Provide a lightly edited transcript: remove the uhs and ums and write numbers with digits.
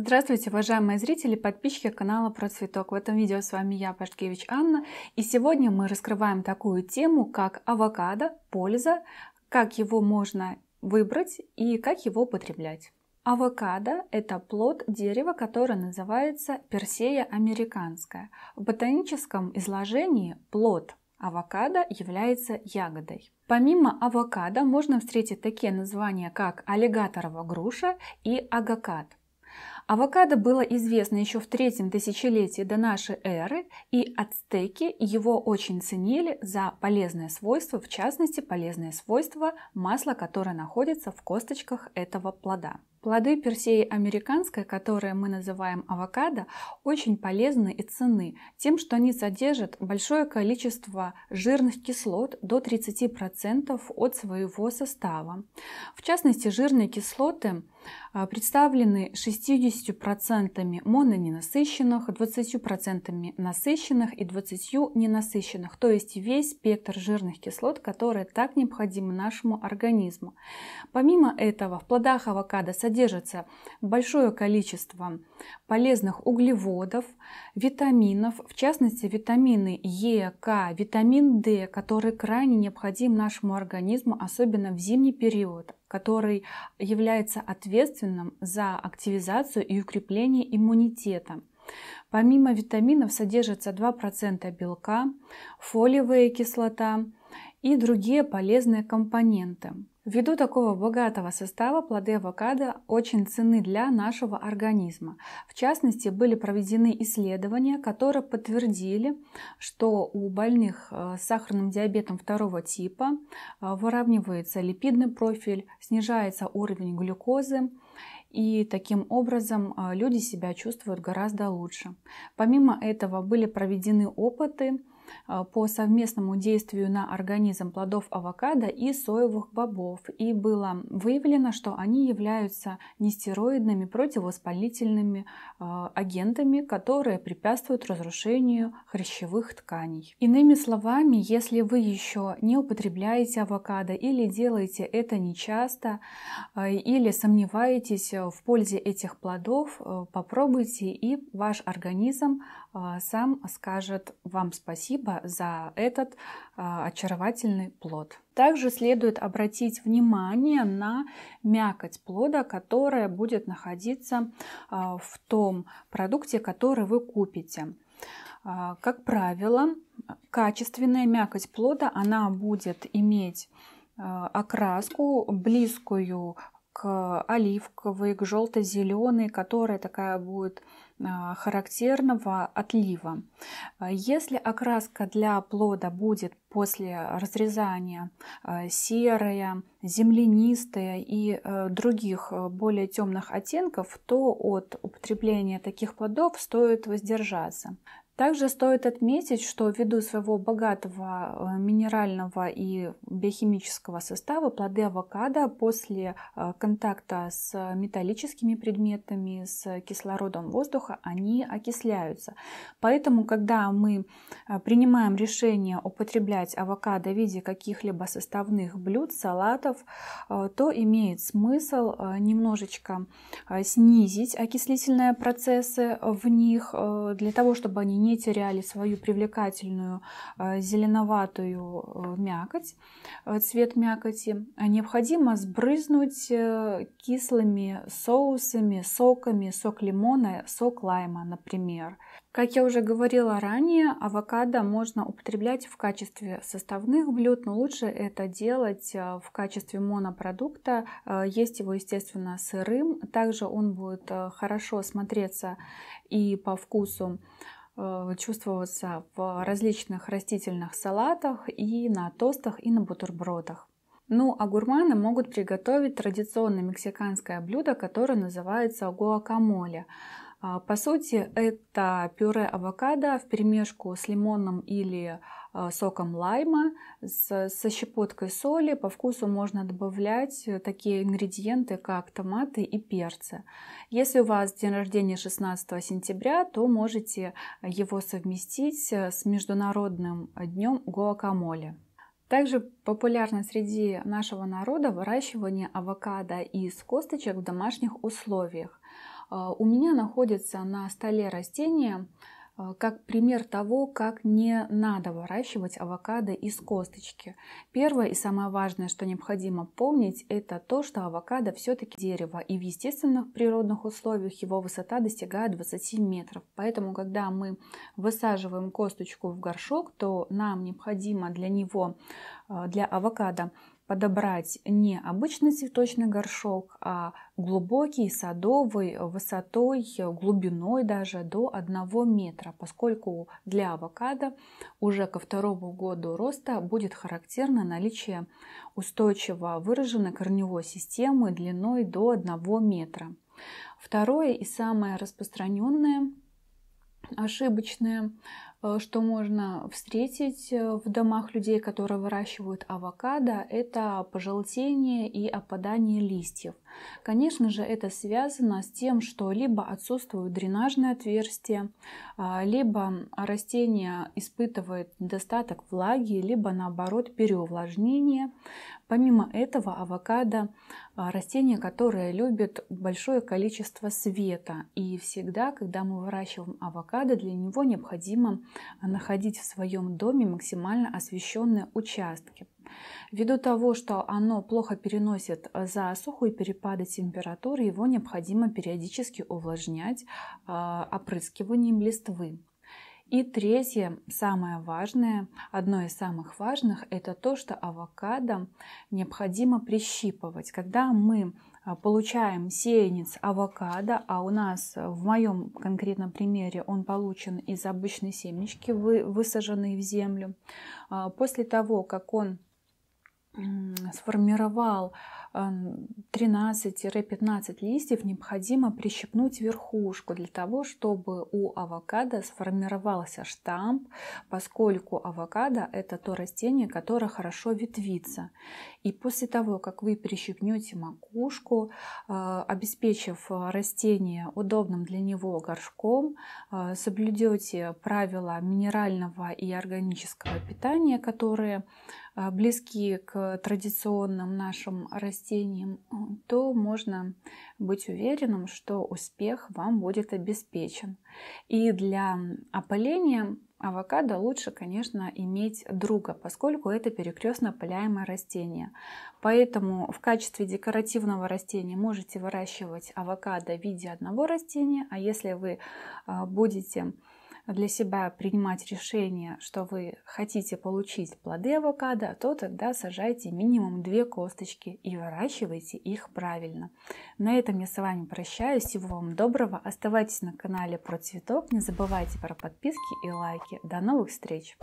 Здравствуйте, уважаемые зрители и подписчики канала Процветок. В этом видео с вами я, Пашкевич Анна. И сегодня мы раскрываем такую тему, как авокадо, польза, как его можно выбрать и как его употреблять. Авокадо – это плод дерева, которое называется персея американская. В ботаническом изложении плод авокадо является ягодой. Помимо авокадо можно встретить такие названия, как аллигаторова груша и агакат. Авокадо было известно еще в третьем тысячелетии до нашей эры, и ацтеки его очень ценили за полезные свойства, в частности, полезные свойства масла, которое находится в косточках этого плода. Плоды персеи американской, которые мы называем авокадо, очень полезны и ценны тем, что они содержат большое количество жирных кислот, до 30% от своего состава. В частности, жирные кислоты представлены 60% мононенасыщенных, 20% насыщенных и 20% ненасыщенных, то есть весь спектр жирных кислот, которые так необходимы нашему организму. Помимо этого, в плодах авокадо содержится большое количество полезных углеводов, витаминов, в частности витамины Е, К, витамин D, который крайне необходим нашему организму, особенно в зимний период, который является ответственным за активизацию и укрепление иммунитета. Помимо витаминов содержится 2% белка, фолиевая кислота и другие полезные компоненты. Ввиду такого богатого состава плоды авокадо очень ценны для нашего организма. В частности, были проведены исследования, которые подтвердили, что у больных с сахарным диабетом второго типа выравнивается липидный профиль, снижается уровень глюкозы, и таким образом люди себя чувствуют гораздо лучше. Помимо этого были проведены опыты по совместному действию на организм плодов авокадо и соевых бобов. И было выявлено, что они являются нестероидными противовоспалительными агентами, которые препятствуют разрушению хрящевых тканей. Иными словами, если вы еще не употребляете авокадо или делаете это нечасто, или сомневаетесь в пользе этих плодов, попробуйте, и ваш организм сам скажет вам спасибо за этот очаровательный плод. Также следует обратить внимание на мякоть плода, которая будет находиться в том продукте, который вы купите. Как правило, качественная мякоть плода, она будет иметь окраску, близкую к оливковой, к желто-зеленой, которая такая будет характерного отлива. Если окраска для плода будет после разрезания серая, землянистая и других более темных оттенков, то от употребления таких плодов стоит воздержаться. Также стоит отметить, что ввиду своего богатого минерального и биохимического состава плоды авокадо после контакта с металлическими предметами, с кислородом воздуха, они окисляются. Поэтому, когда мы принимаем решение употреблять авокадо в виде каких-либо составных блюд, салатов, то имеет смысл немножечко снизить окислительные процессы в них, для того, чтобы они не теряли свою привлекательную зеленоватую мякоть, цвет мякоти. Необходимо сбрызнуть кислыми соусами, соками, сок лимона, сок лайма, например. Как я уже говорила ранее, авокадо можно употреблять в качестве составных блюд, но лучше это делать в качестве монопродукта. Есть его, естественно, сырым. Также он будет хорошо смотреться и по вкусу чувствоваться в различных растительных салатах, и на тостах, и на бутербродах. Ну, а гурманы могут приготовить традиционное мексиканское блюдо, которое называется гуакамоле. По сути, это пюре авокадо вперемешку с лимоном или соком лайма, со щепоткой соли. По вкусу можно добавлять такие ингредиенты, как томаты и перцы. Если у вас день рождения 16 сентября, то можете его совместить с Международным днем гуакамоле. Также популярно среди нашего народа выращивание авокадо из косточек в домашних условиях. У меня находится на столе растение, как пример того, как не надо выращивать авокадо из косточки. Первое и самое важное, что необходимо помнить, это то, что авокадо все-таки дерево, и в естественных природных условиях его высота достигает 20 метров. Поэтому, когда мы высаживаем косточку в горшок, то нам необходимо для авокадо, подобрать не обычный цветочный горшок, а глубокий, садовый, высотой, глубиной даже до 1 метра, поскольку для авокадо уже ко второму году роста будет характерно наличие устойчиво выраженной корневой системы длиной до 1 метра. Второе и самое распространенное, ошибочное, что можно встретить в домах людей, которые выращивают авокадо, это пожелтение и опадание листьев. Конечно же, это связано с тем, что либо отсутствуют дренажные отверстия, либо растение испытывает недостаток влаги, либо наоборот переувлажнение. Помимо этого, авокадо – растение, которое любит большое количество света. И всегда, когда мы выращиваем авокадо, для него необходимо находить в своем доме максимально освещенные участки. Ввиду того, что оно плохо переносит засуху и перепады температуры, его необходимо периодически увлажнять опрыскиванием листвы. И третье, самое важное, одно из самых важных, это то, что авокадо необходимо прищипывать. Когда мы получаем сеянец авокадо, а у нас в моем конкретном примере он получен из обычной семечки, высаженной в землю. После того, как он сформировал 13-15 листьев, необходимо прищипнуть верхушку для того, чтобы у авокадо сформировался штамп, поскольку авокадо – это то растение, которое хорошо ветвится. И после того, как вы прищипнете макушку, обеспечив растение удобным для него горшком, соблюдете правила минерального и органического питания, которые близки к традиционным нашим растениям, то можно быть уверенным, что успех вам будет обеспечен. И для опыления авокадо лучше, конечно, иметь друга, поскольку это перекрестно опыляемое растение. Поэтому в качестве декоративного растения можете выращивать авокадо в виде одного растения, а если вы будете для себя принимать решение, что вы хотите получить плоды авокадо, то тогда сажайте минимум 2 косточки и выращивайте их правильно. На этом я с вами прощаюсь. Всего вам доброго. Оставайтесь на канале Процветок. Не забывайте про подписки и лайки. До новых встреч!